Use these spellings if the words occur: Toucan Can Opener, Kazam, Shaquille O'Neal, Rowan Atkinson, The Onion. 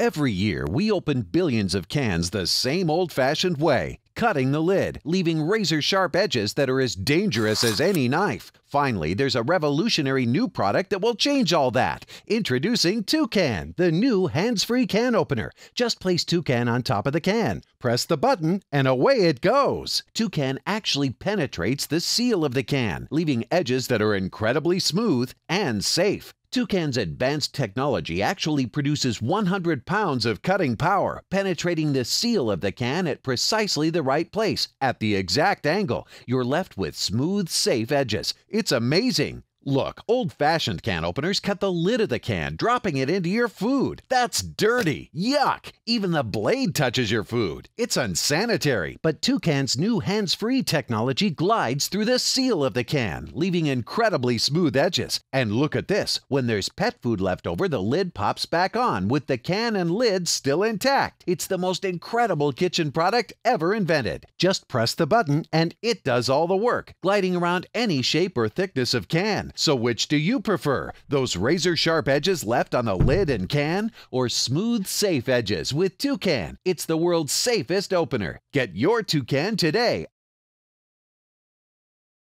Every year, we open billions of cans the same old-fashioned way, cutting the lid, leaving razor-sharp edges that are as dangerous as any knife. Finally, there's a revolutionary new product that will change all that. Introducing Toucan, the new hands-free can opener. Just place Toucan on top of the can, press the button, and away it goes. Toucan actually penetrates the seal of the can, leaving edges that are incredibly smooth and safe. Toucan's advanced technology actually produces 100 pounds of cutting power, penetrating the seal of the can at precisely the right place, at the exact angle. You're left with smooth, safe edges. It's amazing! Look, old-fashioned can openers cut the lid of the can, dropping it into your food. That's dirty. Yuck! Even the blade touches your food. It's unsanitary. But Toucan's new hands-free technology glides through the seal of the can, leaving incredibly smooth edges. And look at this. When there's pet food left over, the lid pops back on, with the can and lid still intact. It's the most incredible kitchen product ever invented. Just press the button, and it does all the work, gliding around any shape or thickness of can. So which do you prefer? Those razor-sharp edges left on the lid and can, or smooth, safe edges with Toucan? It's the world's safest opener. Get your Toucan today.